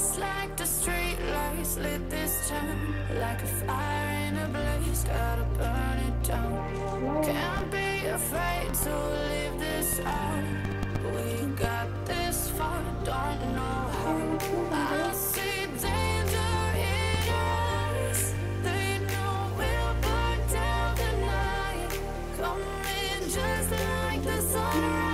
Just like the street lights lit this town, like a fire in a blaze, gotta burn it down. Can't be afraid to leave this out. We got this far, don't know how. I see danger in us. They know we'll burn down the night. Come in just like the sunrise.